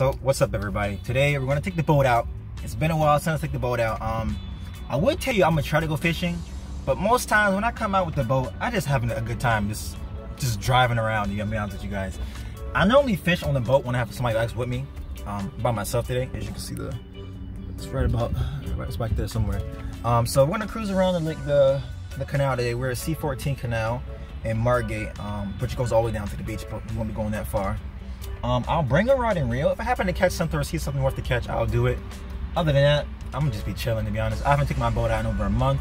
So what's up, everybody? Today we're gonna take the boat out. It's been a while since I took the boat out. I would tell you I'm gonna try to go fishing, but most times when I come out with the boat, I just having a good time just driving around. You gotta be honest with you guys. I normally fish on the boat when I have somebody else with me. By myself today, as you can see, it's right about back there somewhere. So we're gonna cruise around and like the canal today. We're at C14 Canal in Margate, which goes all the way down to the beach, but we won't be going that far. I'll bring a rod and reel. If I happen to catch something or see something worth the catch, I'll do it. Other than that, I'm gonna just be chilling, to be honest. I haven't taken my boat out in over a month.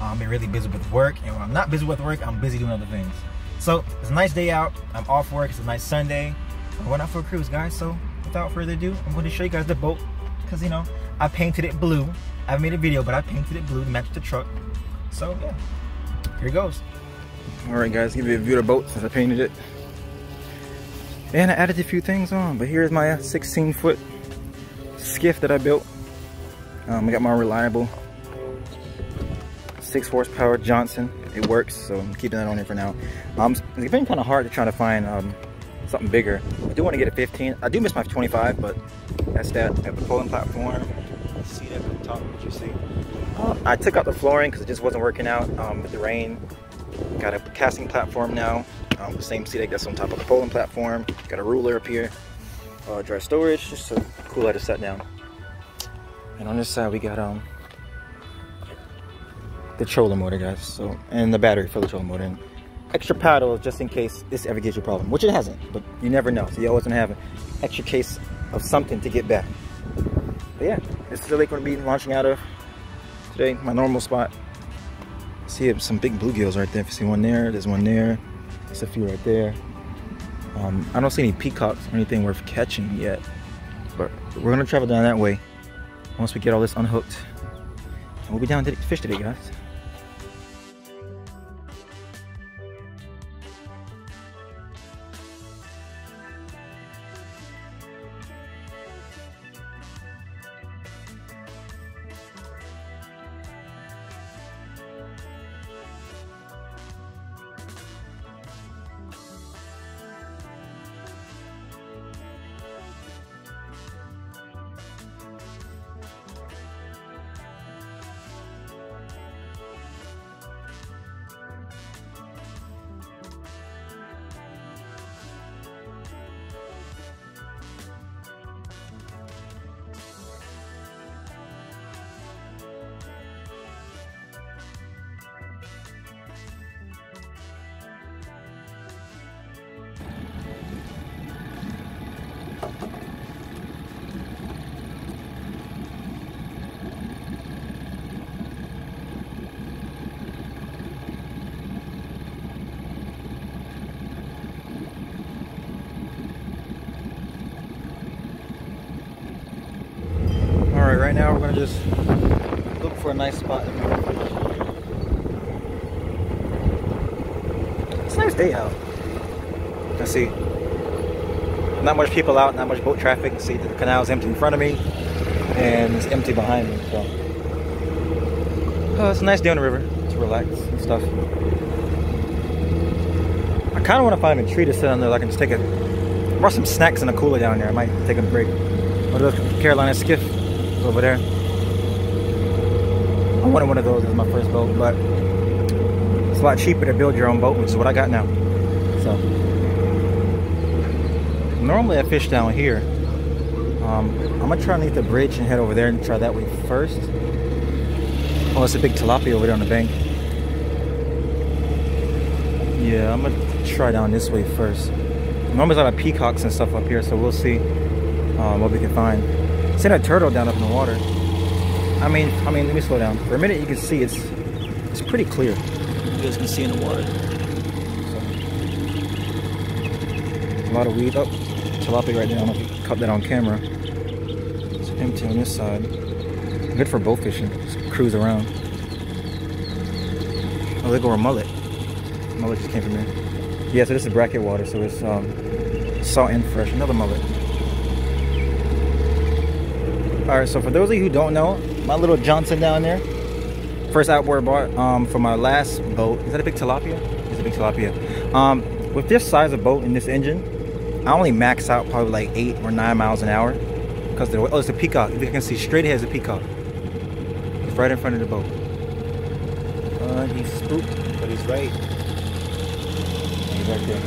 I've been really busy with work, and when I'm not busy with work, I'm busy doing other things. So it's a nice day out. I'm off work. It's a nice Sunday. I went out for a cruise, guys. So without further ado, I'm going to show you guys the boat, because you know I painted it blue. I've made a video, but I painted it blue to match the truck. So yeah, here it goes. All right, guys, give you a view of the boat since I painted it. And I added a few things on, but here's my 16-foot skiff that I built. I got my reliable 6-horsepower Johnson. It works, so I'm keeping that on here for now. It's been kind of hard to try to find something bigger. I do want to get a 15. I do miss my 25, but that's that. I have the pulling platform. You see that from the top, what you see. I took out the flooring because it just wasn't working out with the rain. Got a casting platform now. The same sea deck that's on top of the polling platform. Got a ruler up here. Dry storage, just so cool how to set down. And on this side we got the trolling motor, guys. So, and the battery for the trolling motor. And extra paddle just in case this ever gives you a problem, which it hasn't, but you never know. So you always gonna have an extra case of something to get back. But yeah, this is the lake we're gonna be launching out of today. My normal spot. See some big bluegills right there. If you see one there, there's one there. There's a few right there. I don't see any peacocks or anything worth catching yet, but we're gonna travel down that way once we get all this unhooked, and we'll be down to fish today, guys. Right now we're gonna just look for a nice spot. It's a nice day out. You can see not much people out, not much boat traffic. You can see the canal is empty in front of me and it's empty behind me. So it's a nice day on the river to relax and stuff. I kind of want to find a tree to sit under. Like I can just take a brought some snacks and a cooler down there. I might take a break. What about Carolina Skiff? Over there. I wanted one of those as my first boat, but it's a lot cheaper to build your own boat, which is what I got now. So normally I fish down here. I'm gonna try and leave the bridge and head over there and try that way first. Oh, it's a big tilapia over there on the bank. Yeah, I'm gonna try down this way first. Normally there's a lot of peacocks and stuff up here, so we'll see what we can find. I seen a turtle down up in the water. I mean, let me slow down. For a minute you can see it's pretty clear. You guys can see in the water. So, a lot of weed up. Tilapia right there. I don't know if you caught that on camera. It's empty on this side. Good for boat fishing. Just cruise around. Oh, they go a mullet. Mullet just came from here. Yeah, so this is bracket water, so it's salt and fresh. Another mullet. Alright, so for those of you who don't know, my little Johnson down there, first outboard bar for my last boat. Is that a big tilapia? It's a big tilapia. With this size of boat and this engine, I only max out probably like 8 or 9 miles an hour because oh, it's a peacock. You can see straight ahead is a peacock. It's right in front of the boat. He's spooked, but he's right. He's right there.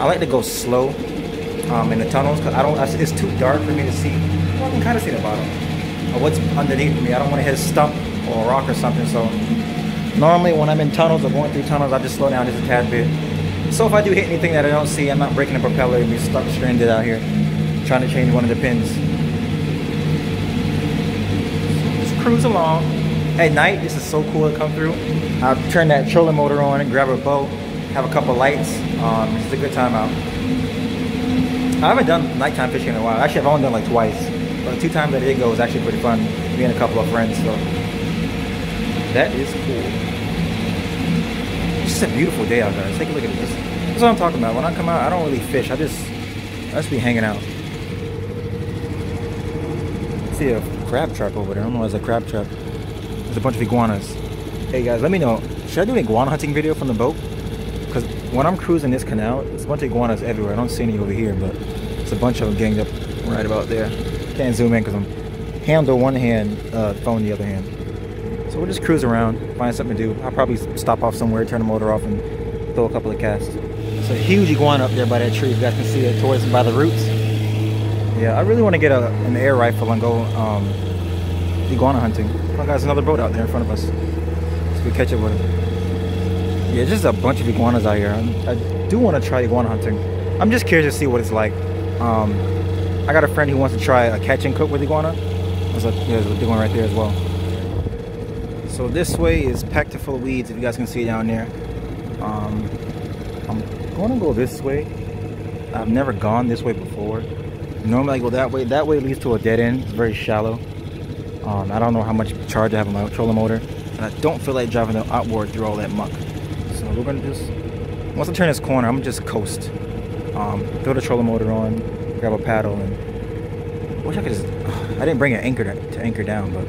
I like to go slow in the tunnels because it's too dark for me to see. Well, I can kind of see the bottom or what's underneath me. I don't want to hit a stump or a rock or something. So normally when I'm in tunnels or going through tunnels, I just slow down just a tad bit. So if I do hit anything that I don't see, I'm not breaking the propeller and be stuck stranded out here trying to change one of the pins. Just cruise along. At night, this is so cool to come through. I'll turn that trolling motor on and grab a boat, have a couple lights. It's a good time out. I haven't done nighttime fishing in a while. Actually, I've only done like twice. But 2 times that I did go was actually pretty fun. Me and a couple of friends, so that is cool. It's a beautiful day out there. Take a look at this. That's what I'm talking about. When I come out, I don't really fish. I just be hanging out. I see a crab trap over there. I don't know if it's a crab trap. There's a bunch of iguanas. Hey guys, let me know. Should I do an iguana hunting video from the boat? Because when I'm cruising this canal, there's a bunch of iguanas everywhere. I don't see any over here, but it's a bunch of them ganged up right about there. Can't zoom in because I'm handle one hand, phone the other hand. So we'll just cruise around, find something to do. I'll probably stop off somewhere, turn the motor off, and throw a couple of casts. It's a huge iguana up there by that tree. You guys can see it towards by the roots. Yeah, I really want to get an air rifle and go iguana hunting. Oh, guys, another boat out there in front of us. So we catch up with it. Yeah, just a bunch of iguanas out here. I do want to try iguana hunting. I'm just curious to see what it's like. I got a friend who wants to try a catch and cook with iguana. There's a big one right there as well. So this way is packed to full of weeds, if you guys can see down there. I'm going to go this way. I've never gone this way before. Normally I go that way. That way leads to a dead end. It's very shallow. I don't know how much charge I have on my trolling motor. And I don't feel like driving the outboard through all that muck. So we're going to just, once I turn this corner, I'm going to just coast. Throw the trolling motor on, grab a paddle, and I wish I could just, I didn't bring an anchor to anchor down, but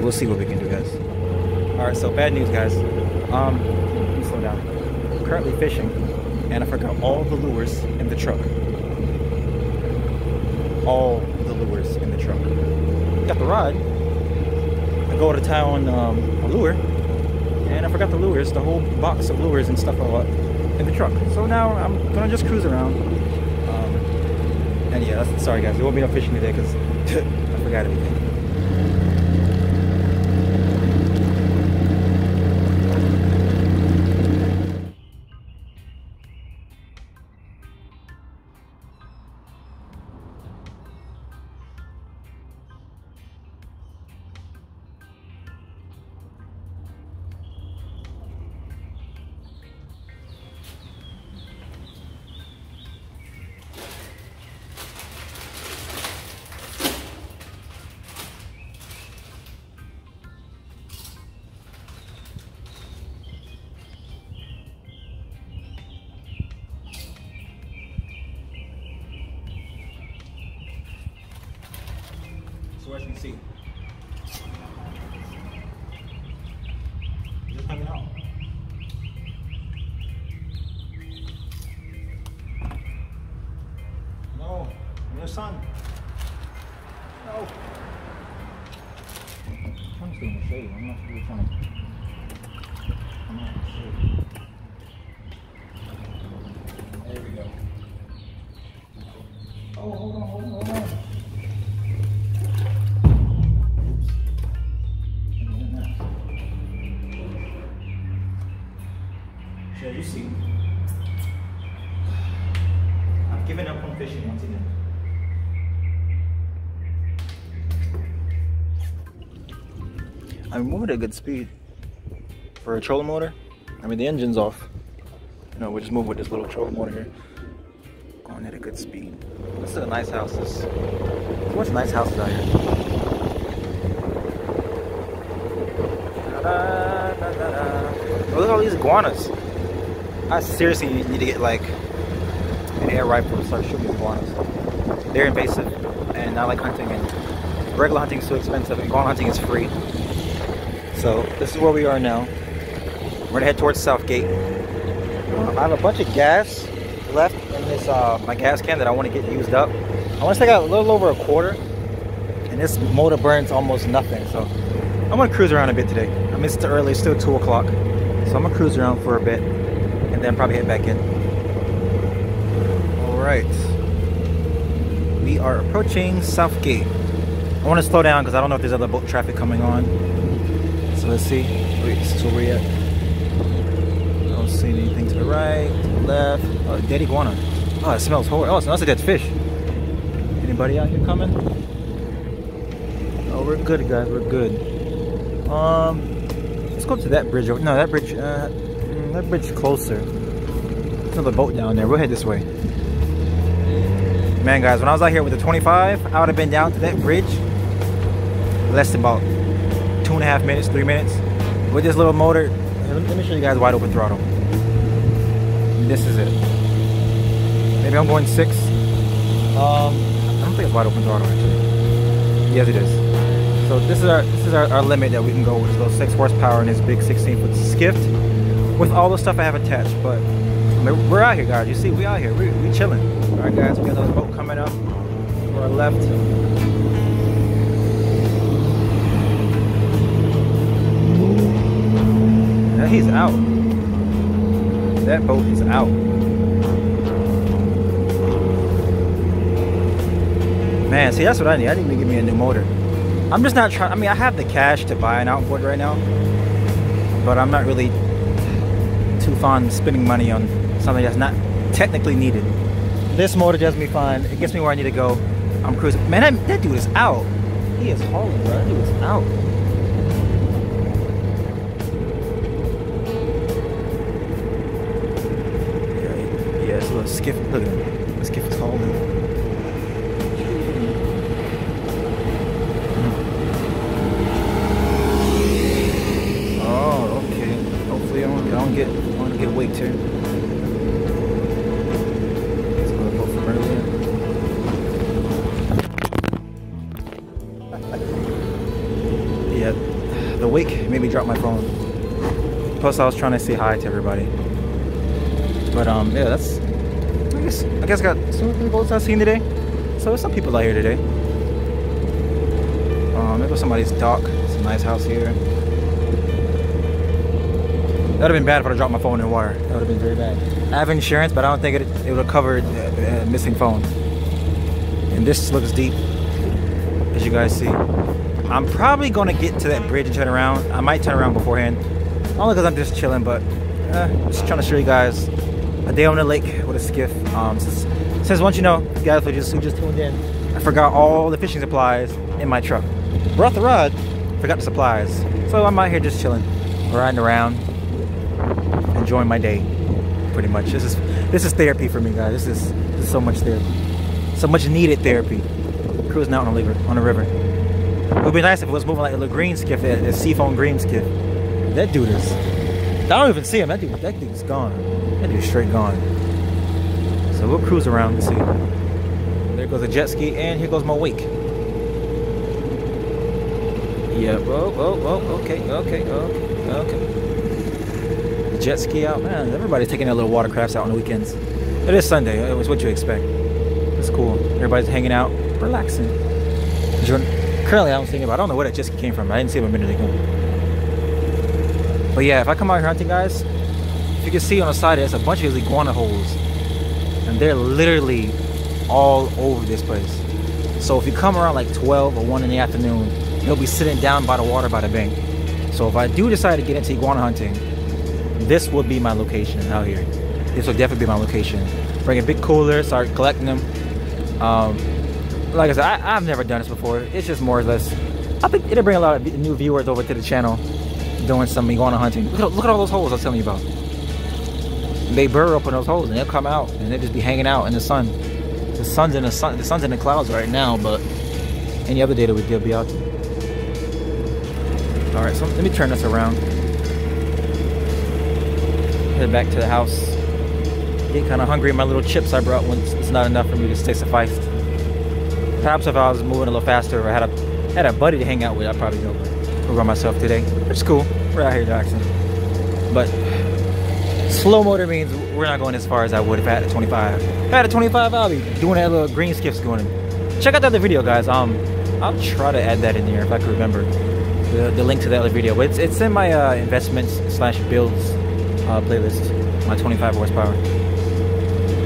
we'll see what we can do, guys. Alright, so bad news, guys. Let me slow down. I'm currently fishing, and I forgot all the lures in the truck. All the lures in the truck. Got the rod. I go to tie on a lure, and I forgot the lures, the whole box of lures and stuff in the truck. So now I'm gonna just cruise around. And yeah, sorry guys, there won't be no fishing today because I forgot everything. So as you can see, just coming out. No, in the sun. No. I'm trying to stay in the shade. I'm not really trying to. I'm not in the shade. There we go. Oh, hold on. You see, I've given up on fishing once again. I'm moving at a good speed for a trolling motor. I mean, the engine's off. You know, we'll just move with this little trolling motor here. Going at a good speed. This is a nice house. There's a bunch of nice houses out here. Oh, look at all these iguanas. I seriously need to get like an air rifle to start shooting iguanas. They're invasive, and I like hunting, and regular hunting is too expensive, and iguana hunting is free. So this is where we are now. We're gonna head towards Southgate. I have a bunch of gas left, and this my gas can that I want to get used up. I want to take out a little over a quarter, and this motor burns almost nothing. So I'm gonna cruise around a bit today. I mean, it's too early, it's still 2 o'clock, so I'm gonna cruise around for a bit and then probably head back in. All right, we are approaching Southgate. I want to slow down because I don't know if there's other boat traffic coming on. So let's see. Wait, this is where we're at. Don't see anything to the right, to the left. Oh, dead iguana. Oh, it smells horrible. Oh, that's a dead fish. Anybody out here coming? Oh, we're good, guys. We're good. Let's go to that bridge. No, that bridge. That bridge closer. There's another boat down there. We'll head this way. Man, guys, when I was out here with the 25, I would have been down to that bridge less than about 2.5 minutes, 3 minutes. With this little motor. Let me show you guys wide open throttle. This is it. Maybe I'm going 6. I don't think it's wide open throttle actually. Yes, it is. So this is our limit that we can go with. It's those 6 horsepower and this big 16-foot skiff with all the stuff I have attached. But we're out here, guys. You see, we out here. We chilling. All right, guys. We got another boat coming up to our left. He's out. That boat is out. Man, see, that's what I need. I need to give me a new motor. I'm just not trying. I mean, I have the cash to buy an outboard right now, but I'm not really too fond of spending money on something that's not technically needed. This motor does me fine. It gets me where I need to go. I'm cruising. Man, that dude is out. He is hauling, bro. That dude is out. Skiff, look at him. The skiff is holding. Oh, okay. Hopefully, I don't get waked here. Let's go boat from earlier. Yeah, the wake made me drop my phone. Plus, I was trying to say hi to everybody. But yeah, that's. I guess I got some of the boats I've seen today. So there's some people out here today. There was somebody's dock. It's a nice house here. That would have been bad if I dropped my phone in the water. That would have been very bad. I have insurance, but I don't think it would have covered missing phones. And this looks deep, as you guys see. I'm probably going to get to that bridge and turn around. I might turn around beforehand. Only because I'm just chilling, but just trying to show you guys a day on the lake with a skiff. Since once you know, guys who just tuned in, I forgot all the fishing supplies in my truck. Brought the rod, forgot the supplies. So I'm out here just chilling, riding around, enjoying my day, pretty much. This is therapy for me, guys. This is so much therapy, so much needed therapy. Cruising out on the river. It would be nice if it was moving like a little green skiff, a seafoam green skiff. That dude is. I don't even see him. That dude's gone. That dude's straight gone. So we'll cruise around and see. There goes a jet ski, and here goes my wake. Yeah, whoa, okay. The jet ski out, man. Everybody's taking their little watercrafts out on the weekends. It is Sunday, it was what you expect. It's cool. Everybody's hanging out, relaxing. Currently, I don't know where that jet ski came from. I didn't see it a minute ago. But yeah, if I come out here hunting, guys, you can see on the side there's a bunch of these iguana holes, and they're literally all over this place. So if you come around like 12 or 1 in the afternoon, they'll be sitting down by the water by the bank. So if I do decide to get into iguana hunting, this will be my location out here. This will definitely be my location. Bring a big cooler, start collecting them. Like I said, I've never done this before. It's just more or less, I think it'll bring a lot of new viewers over to the channel doing some iguana hunting. Look at all those holes I was telling you about. They burrow up in those holes, and they'll come out, and they'll just be hanging out in the sun. The sun's in the clouds right now, but any other day that they'll be out. All right, so let me turn this around. Head back to the house. Get kind of hungry. My little chips I brought once, it's not enough for me to stay sufficed. Perhaps if I was moving a little faster, or I had a buddy to hang out with, I probably don't go by myself today. It's cool. We're out here relaxing, but. Slow motor means we're not going as far as I would if I had a 25. If I had a 25, I'll be doing that little green skiffs going. Check out the other video, guys. I'll try to add that in there if I can remember the link to that other video. But it's in my investments slash builds playlist. My 25 horsepower.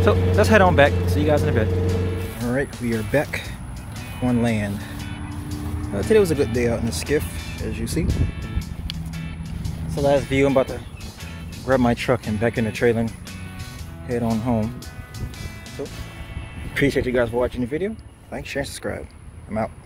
So let's head on back. See you guys in a bit. All right, we are back on land. Today was a good day out in the skiff, as you see. It's the last view. I'm about to grab my truck and back in the trailer, head on home. So appreciate you guys for watching the video. Like, share, and subscribe. I'm out.